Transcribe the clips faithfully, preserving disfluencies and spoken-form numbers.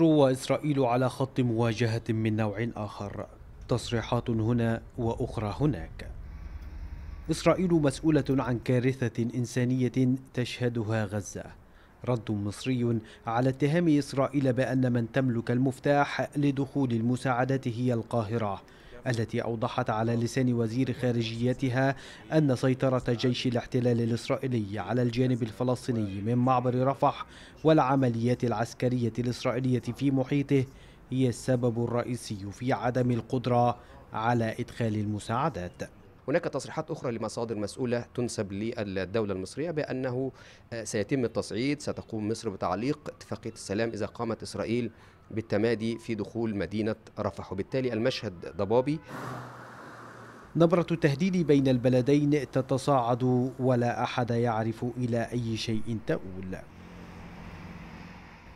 مصر وإسرائيل على خط مواجهة من نوع آخر، تصريحات هنا وأخرى هناك. إسرائيل مسؤولة عن كارثة إنسانية تشهدها غزة، رد مصري على اتهام إسرائيل بأن من تملك المفتاح لدخول المساعدات هي القاهرة، التي أوضحت على لسان وزير خارجيتها أن سيطرة جيش الاحتلال الإسرائيلي على الجانب الفلسطيني من معبر رفح والعمليات العسكرية الإسرائيلية في محيطه هي السبب الرئيسي في عدم القدرة على إدخال المساعدات. هناك تصريحات أخرى لمصادر مسؤولة تنسب للدولة المصرية بأنه سيتم التصعيد، ستقوم مصر بتعليق اتفاقية السلام إذا قامت إسرائيل بالتمادي في دخول مدينة رفح، وبالتالي المشهد ضبابي. نبرة التهديد بين البلدين تتصاعد ولا أحد يعرف إلى أي شيء تؤول.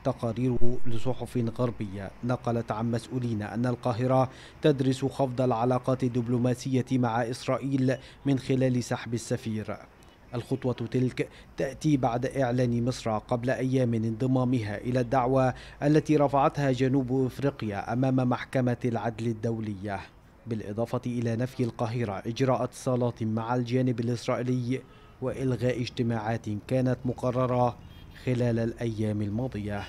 تقارير لصحف غربية نقلت عن مسؤولين أن القاهرة تدرس خفض العلاقات الدبلوماسية مع إسرائيل من خلال سحب السفير. الخطوة تلك تأتي بعد إعلان مصر قبل أيام انضمامها إلى الدعوى التي رفعتها جنوب إفريقيا أمام محكمة العدل الدولية، بالإضافة إلى نفي القاهرة إجراء اتصالات مع الجانب الإسرائيلي وإلغاء اجتماعات كانت مقررة خلال الأيام الماضية.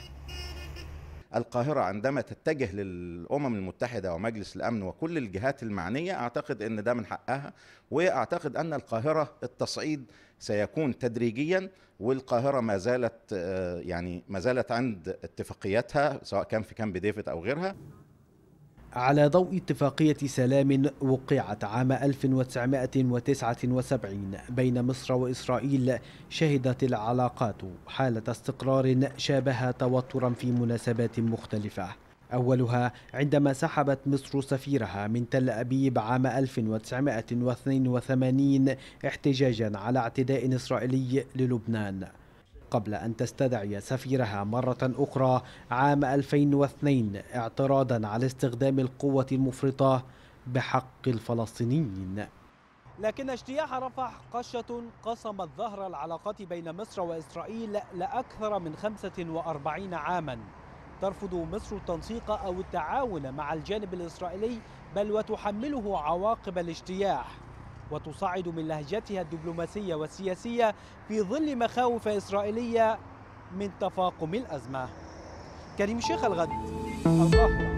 القاهرة عندما تتجه للأمم المتحدة ومجلس الأمن وكل الجهات المعنية، أعتقد أن ده من حقها، وأعتقد أن القاهرة التصعيد سيكون تدريجيا، والقاهرة ما زالت يعني ما زالت عند اتفاقياتها سواء كان في كامب ديفيد أو غيرها. على ضوء اتفاقية سلام وقعت عام ألف وتسعمائة وتسعة وسبعين بين مصر وإسرائيل، شهدت العلاقات حالة استقرار شابه توترا في مناسبات مختلفة، أولها عندما سحبت مصر سفيرها من تل أبيب عام ألف وتسعمائة واثنين وثمانين احتجاجا على اعتداء إسرائيلي للبنان، قبل أن تستدعي سفيرها مرة أخرى عام ألفين واثنين اعتراضا على استخدام القوة المفرطة بحق الفلسطينيين. لكن اجتياح رفح قشة قصمت ظهر العلاقات بين مصر وإسرائيل لأكثر من خمسة وأربعين عاما. ترفض مصر التنسيق أو التعاون مع الجانب الإسرائيلي، بل وتحمله عواقب الاجتياح، وتصعد من لهجتها الدبلوماسية والسياسية في ظل مخاوف إسرائيلية من تفاقم الأزمة. كريم الشيخ، الغد، القاهرة.